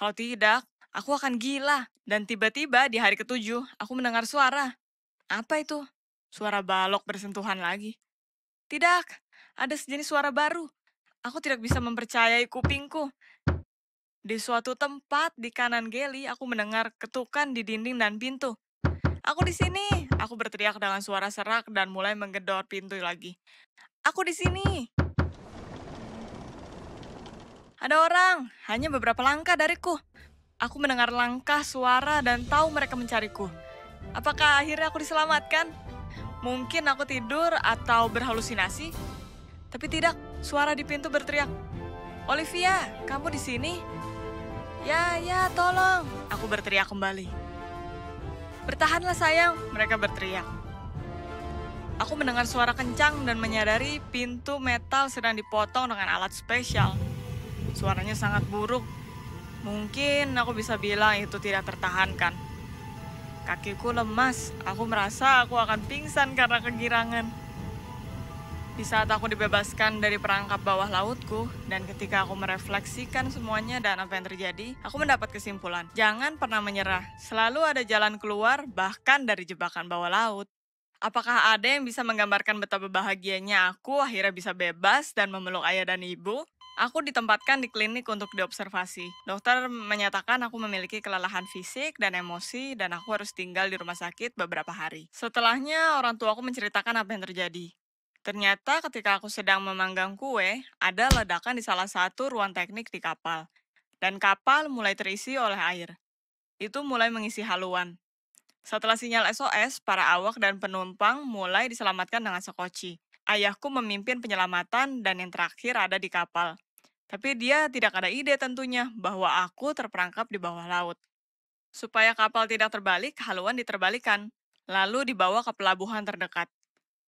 Kalau tidak, aku akan gila. Dan tiba-tiba di hari ketujuh, aku mendengar suara. Apa itu? Suara balok bersentuhan lagi. Tidak! Ada sejenis suara baru. Aku tidak bisa mempercayai kupingku. Di suatu tempat di kanan Geli, aku mendengar ketukan di dinding dan pintu. Aku di sini. Aku berteriak dengan suara serak dan mulai menggedor pintu lagi. Aku di sini. Ada orang. Hanya beberapa langkah dariku. Aku mendengar langkah, suara, dan tahu mereka mencariku. Apakah akhirnya aku diselamatkan? Mungkin aku tidur atau berhalusinasi. Tapi tidak, suara di pintu berteriak, "Olivia, kamu di sini?" "Ya, ya, tolong." Aku berteriak kembali. "Bertahanlah sayang," mereka berteriak. Aku mendengar suara kencang dan menyadari pintu metal sedang dipotong dengan alat spesial. Suaranya sangat buruk. Mungkin aku bisa bilang itu tidak tertahankan. Kakiku lemas, aku merasa aku akan pingsan karena kegirangan. Di saat aku dibebaskan dari perangkap bawah lautku, dan ketika aku merefleksikan semuanya dan apa yang terjadi, aku mendapat kesimpulan. Jangan pernah menyerah. Selalu ada jalan keluar, bahkan dari jebakan bawah laut. Apakah ada yang bisa menggambarkan betapa bahagianya aku akhirnya bisa bebas dan memeluk ayah dan ibu? Aku ditempatkan di klinik untuk diobservasi. Dokter menyatakan aku memiliki kelelahan fisik dan emosi dan aku harus tinggal di rumah sakit beberapa hari. Setelahnya, orang tuaku menceritakan apa yang terjadi. Ternyata ketika aku sedang memanggang kue, ada ledakan di salah satu ruang teknik di kapal. Dan kapal mulai terisi oleh air. Itu mulai mengisi haluan. Setelah sinyal S O S, para awak dan penumpang mulai diselamatkan dengan sekoci. Ayahku memimpin penyelamatan dan yang terakhir ada di kapal. Tapi dia tidak ada ide tentunya bahwa aku terperangkap di bawah laut. Supaya kapal tidak terbalik, haluan diterbalikan, lalu dibawa ke pelabuhan terdekat.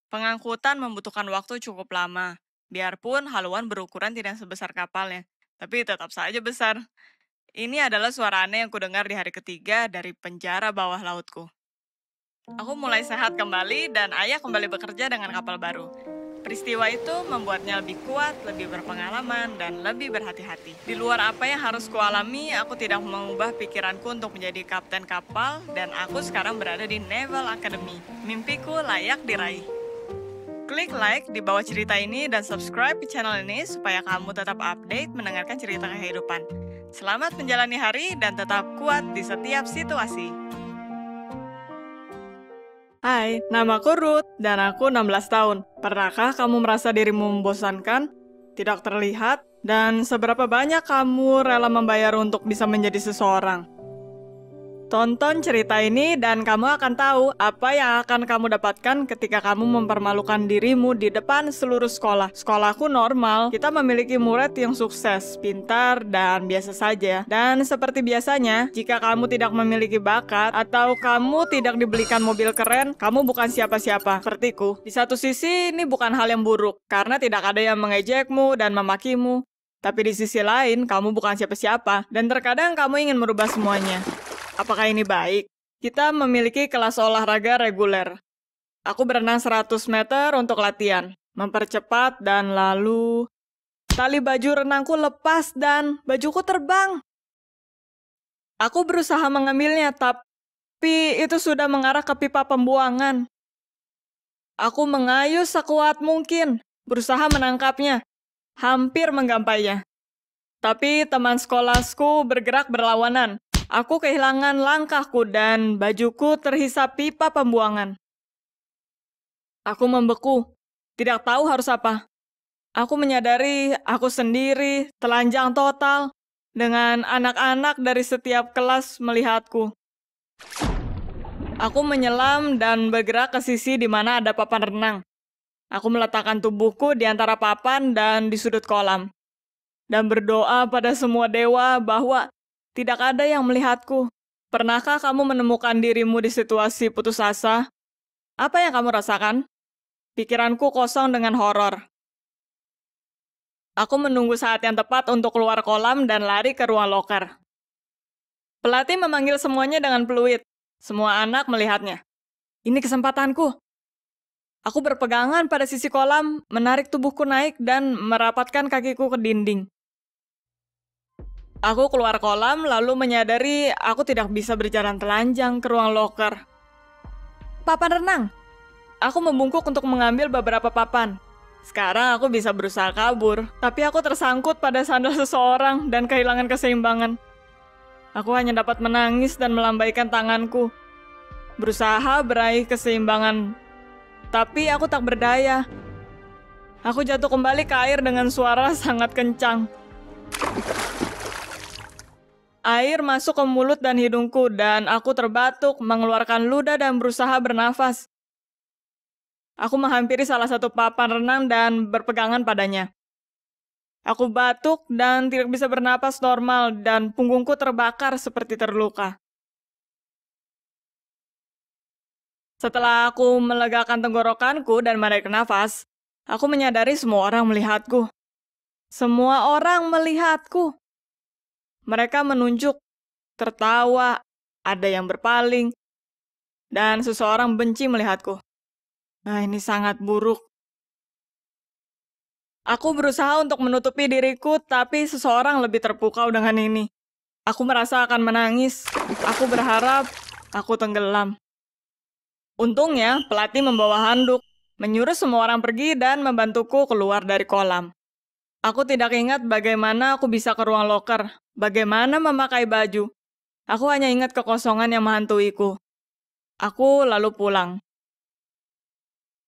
Pengangkutan membutuhkan waktu cukup lama, biarpun haluan berukuran tidak sebesar kapalnya, tapi tetap saja besar. Ini adalah suara aneh yang kudengar di hari ketiga dari penjara bawah lautku. Aku mulai sehat kembali dan ayah kembali bekerja dengan kapal baru. Peristiwa itu membuatnya lebih kuat, lebih berpengalaman, dan lebih berhati-hati. Di luar apa yang harus kualami, aku tidak mengubah pikiranku untuk menjadi kapten kapal dan aku sekarang berada di Naval Academy. Mimpiku layak diraih. Klik like di bawah cerita ini dan subscribe ke channel ini supaya kamu tetap update mendengarkan cerita kehidupan. Selamat menjalani hari dan tetap kuat di setiap situasi. Hai, namaku Ruth dan aku enam belas tahun. Pernahkah kamu merasa dirimu membosankan, tidak terlihat, dan seberapa banyak kamu rela membayar untuk bisa menjadi seseorang? Tonton cerita ini dan kamu akan tahu apa yang akan kamu dapatkan ketika kamu mempermalukan dirimu di depan seluruh sekolah. Sekolahku normal, kita memiliki murid yang sukses, pintar, dan biasa saja. Dan seperti biasanya, jika kamu tidak memiliki bakat atau kamu tidak dibelikan mobil keren, kamu bukan siapa-siapa, sepertiku. Di satu sisi, ini bukan hal yang buruk, karena tidak ada yang mengejekmu dan memakimu. Tapi di sisi lain, kamu bukan siapa-siapa, dan terkadang kamu ingin merubah semuanya. Apakah ini baik? Kita memiliki kelas olahraga reguler. Aku berenang seratus meter untuk latihan, mempercepat dan lalu... Tali baju renangku lepas dan bajuku terbang. Aku berusaha mengambilnya, tapi itu sudah mengarah ke pipa pembuangan. Aku mengayuh sekuat mungkin, berusaha menangkapnya, hampir menggapainya. Tapi teman sekolahku bergerak berlawanan. Aku kehilangan langkahku dan bajuku terhisap pipa pembuangan. Aku membeku, tidak tahu harus apa. Aku menyadari aku sendiri telanjang total dengan anak-anak dari setiap kelas melihatku. Aku menyelam dan bergerak ke sisi di mana ada papan renang. Aku meletakkan tubuhku di antara papan dan di sudut kolam. Dan berdoa pada semua dewa bahwa tidak ada yang melihatku. Pernahkah kamu menemukan dirimu di situasi putus asa? Apa yang kamu rasakan? Pikiranku kosong dengan horor. Aku menunggu saat yang tepat untuk keluar kolam dan lari ke ruang loker. Pelatih memanggil semuanya dengan peluit. Semua anak melihatnya. Ini kesempatanku. Aku berpegangan pada sisi kolam, menarik tubuhku naik dan merapatkan kakiku ke dinding. Aku keluar kolam, lalu menyadari aku tidak bisa berjalan telanjang ke ruang loker. Papan renang. Aku membungkuk untuk mengambil beberapa papan. Sekarang aku bisa berusaha kabur, tapi aku tersangkut pada sandal seseorang dan kehilangan keseimbangan. Aku hanya dapat menangis dan melambaikan tanganku. Berusaha beraih keseimbangan, tapi aku tak berdaya. Aku jatuh kembali ke air dengan suara sangat kencang. Air masuk ke mulut dan hidungku, dan aku terbatuk, mengeluarkan ludah dan berusaha bernafas. Aku menghampiri salah satu papan renang dan berpegangan padanya. Aku batuk dan tidak bisa bernapas normal, dan punggungku terbakar seperti terluka. Setelah aku melegakan tenggorokanku dan menarik nafas, aku menyadari semua orang melihatku. Semua orang melihatku. Mereka menunjuk, tertawa, ada yang berpaling, dan seseorang benci melihatku. Nah, ini sangat buruk. Aku berusaha untuk menutupi diriku, tapi seseorang lebih terpukau dengan ini. Aku merasa akan menangis. Aku berharap aku tenggelam. Untungnya, pelatih membawa handuk, menyuruh semua orang pergi dan membantuku keluar dari kolam. Aku tidak ingat bagaimana aku bisa ke ruang loker, bagaimana memakai baju. Aku hanya ingat kekosongan yang menghantuiku. Aku lalu pulang.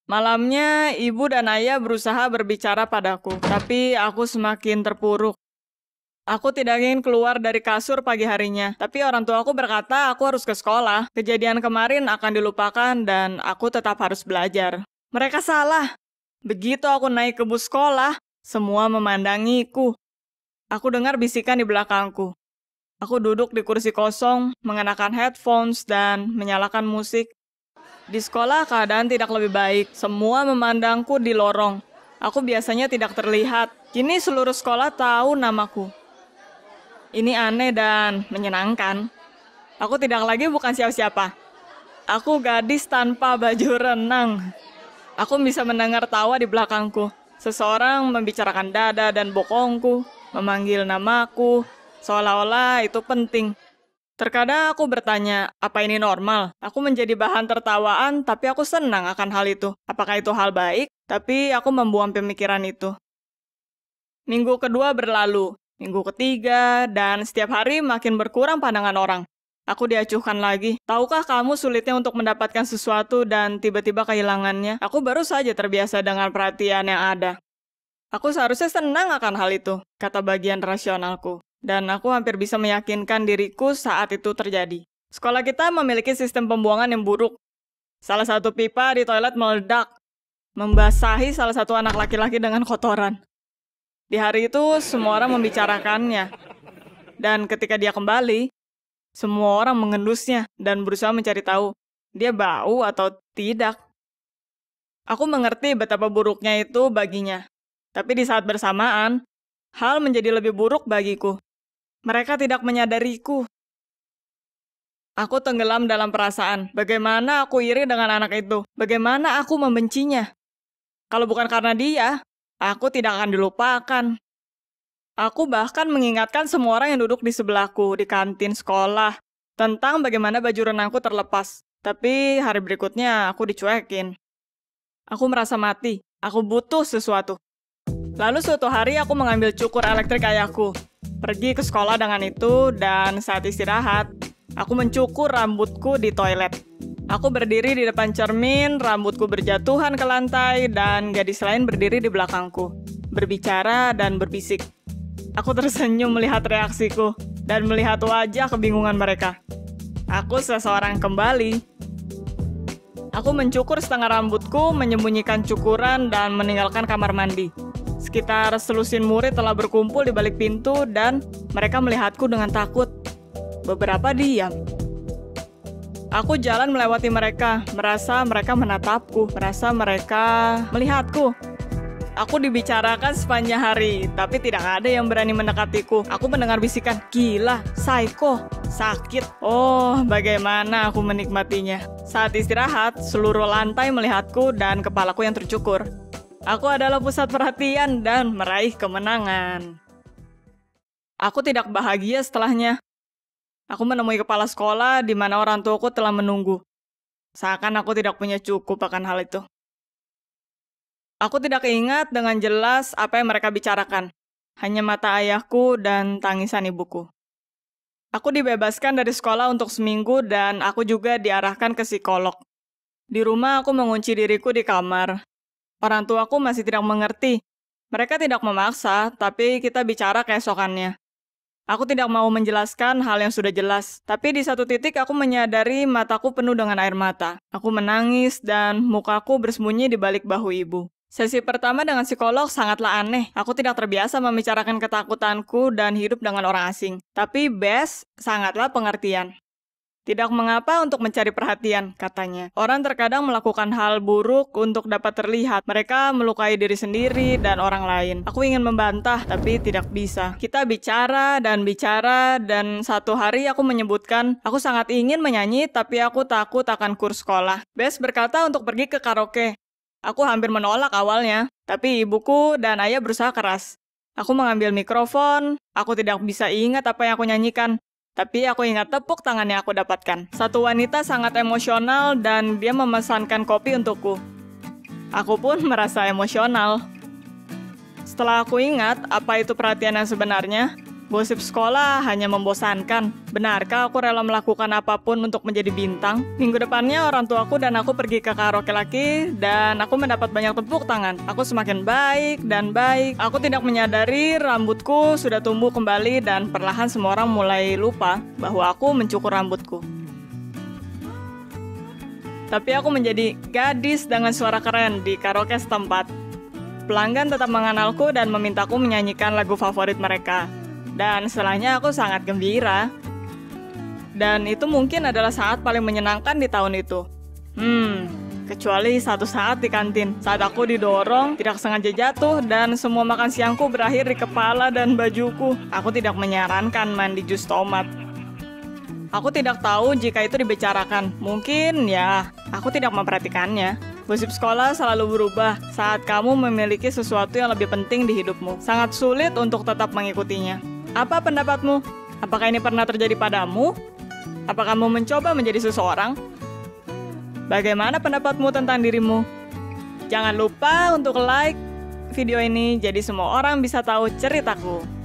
Malamnya, ibu dan ayah berusaha berbicara padaku, tapi aku semakin terpuruk. Aku tidak ingin keluar dari kasur pagi harinya, tapi orang tuaku berkata aku harus ke sekolah. Kejadian kemarin akan dilupakan dan aku tetap harus belajar. Mereka salah. Begitu aku naik ke bus sekolah, semua memandangiku. Aku dengar bisikan di belakangku. Aku duduk di kursi kosong, mengenakan headphones, dan menyalakan musik. Di sekolah keadaan tidak lebih baik, semua memandangku di lorong. Aku biasanya tidak terlihat, kini seluruh sekolah tahu namaku. Ini aneh dan menyenangkan. Aku tidak lagi bukan siapa-siapa. Aku gadis tanpa baju renang. Aku bisa mendengar tawa di belakangku. Seseorang membicarakan dada dan bokongku, memanggil namaku. Seolah-olah itu penting. Terkadang aku bertanya, apa ini normal? Aku menjadi bahan tertawaan, tapi aku senang akan hal itu. Apakah itu hal baik? Tapi aku membuang pemikiran itu. Minggu kedua berlalu, minggu ketiga, dan setiap hari makin berkurang pandangan orang. Aku diacuhkan lagi. Tahukah kamu sulitnya untuk mendapatkan sesuatu dan tiba-tiba kehilangannya? Aku baru saja terbiasa dengan perhatian yang ada. Aku seharusnya senang akan hal itu, kata bagian rasionalku. Dan aku hampir bisa meyakinkan diriku saat itu terjadi. Sekolah kita memiliki sistem pembuangan yang buruk. Salah satu pipa di toilet meledak, membasahi salah satu anak laki-laki dengan kotoran. Di hari itu, semua orang membicarakannya. Dan ketika dia kembali, semua orang mengendusnya dan berusaha mencari tahu, dia bau atau tidak. Aku mengerti betapa buruknya itu baginya. Tapi di saat bersamaan, hal menjadi lebih buruk bagiku. Mereka tidak menyadariku. Aku tenggelam dalam perasaan. Bagaimana aku iri dengan anak itu? Bagaimana aku membencinya? Kalau bukan karena dia, aku tidak akan dilupakan. Aku bahkan mengingatkan semua orang yang duduk di sebelahku, di kantin sekolah, tentang bagaimana baju renangku terlepas. Tapi hari berikutnya aku dicuekin. Aku merasa mati. Aku butuh sesuatu. Lalu suatu hari aku mengambil cukur elektrik ayahku. Pergi ke sekolah dengan itu, dan saat istirahat, aku mencukur rambutku di toilet. Aku berdiri di depan cermin, rambutku berjatuhan ke lantai, dan gadis lain berdiri di belakangku, berbicara dan berbisik. Aku tersenyum melihat reaksiku, dan melihat wajah kebingungan mereka. Aku seseorang kembali. Aku mencukur setengah rambutku, menyembunyikan cukuran, dan meninggalkan kamar mandi. Sekitar selusin murid telah berkumpul di balik pintu dan mereka melihatku dengan takut. Beberapa diam. Aku jalan melewati mereka, merasa mereka menatapku, merasa mereka melihatku. Aku dibicarakan sepanjang hari, tapi tidak ada yang berani mendekatiku. Aku mendengar bisikan, gila, psycho, sakit. Oh, bagaimana aku menikmatinya. Saat istirahat, seluruh lantai melihatku dan kepalaku yang tercukur. Aku adalah pusat perhatian dan meraih kemenangan. Aku tidak bahagia setelahnya. Aku menemui kepala sekolah di mana orang tuaku telah menunggu. Seakan aku tidak punya cukup akan hal itu. Aku tidak ingat dengan jelas apa yang mereka bicarakan. Hanya mata ayahku dan tangisan ibuku. Aku dibebaskan dari sekolah untuk seminggu dan aku juga diarahkan ke psikolog. Di rumah aku mengunci diriku di kamar. Orang tuaku masih tidak mengerti. Mereka tidak memaksa, tapi kita bicara keesokannya. Aku tidak mau menjelaskan hal yang sudah jelas, tapi di satu titik aku menyadari mataku penuh dengan air mata. Aku menangis dan mukaku bersembunyi di balik bahu ibu. Sesi pertama dengan psikolog sangatlah aneh. Aku tidak terbiasa membicarakan ketakutanku dan hidup dengan orang asing. Tapi Bess sangatlah pengertian. Tidak mengapa untuk mencari perhatian, katanya. Orang terkadang melakukan hal buruk untuk dapat terlihat. Mereka melukai diri sendiri dan orang lain. Aku ingin membantah, tapi tidak bisa. Kita bicara dan bicara, dan satu hari aku menyebutkan, aku sangat ingin menyanyi, tapi aku takut akan kurs sekolah. Bess berkata untuk pergi ke karaoke. Aku hampir menolak awalnya, tapi ibuku dan ayah berusaha keras. Aku mengambil mikrofon, aku tidak bisa ingat apa yang aku nyanyikan. Tapi aku ingat tepuk tangan yang aku dapatkan. Satu wanita sangat emosional dan dia memesankan kopi untukku. Aku pun merasa emosional. Setelah aku ingat apa itu perhatian yang sebenarnya, gosip sekolah hanya membosankan. Benarkah aku rela melakukan apapun untuk menjadi bintang? Minggu depannya orang tuaku dan aku pergi ke karaoke laki, dan aku mendapat banyak tepuk tangan. Aku semakin baik dan baik. Aku tidak menyadari rambutku sudah tumbuh kembali, dan perlahan semua orang mulai lupa bahwa aku mencukur rambutku. Tapi aku menjadi gadis dengan suara keren di karaoke setempat. Pelanggan tetap mengenalku dan memintaku menyanyikan lagu favorit mereka. Dan setelahnya aku sangat gembira. Dan itu mungkin adalah saat paling menyenangkan di tahun itu. Hmm, kecuali satu saat di kantin. Saat aku didorong, tidak sengaja jatuh, dan semua makan siangku berakhir di kepala dan bajuku. Aku tidak menyarankan mandi jus tomat. Aku tidak tahu jika itu dibicarakan. Mungkin ya, aku tidak memperhatikannya. Gosip sekolah selalu berubah saat kamu memiliki sesuatu yang lebih penting di hidupmu. Sangat sulit untuk tetap mengikutinya. Apa pendapatmu? Apakah ini pernah terjadi padamu? Apa kamu mencoba menjadi seseorang? Bagaimana pendapatmu tentang dirimu? Jangan lupa untuk like video ini, jadi semua orang bisa tahu ceritaku.